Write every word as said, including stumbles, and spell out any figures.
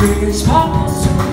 There's problems.